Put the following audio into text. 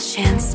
second chance.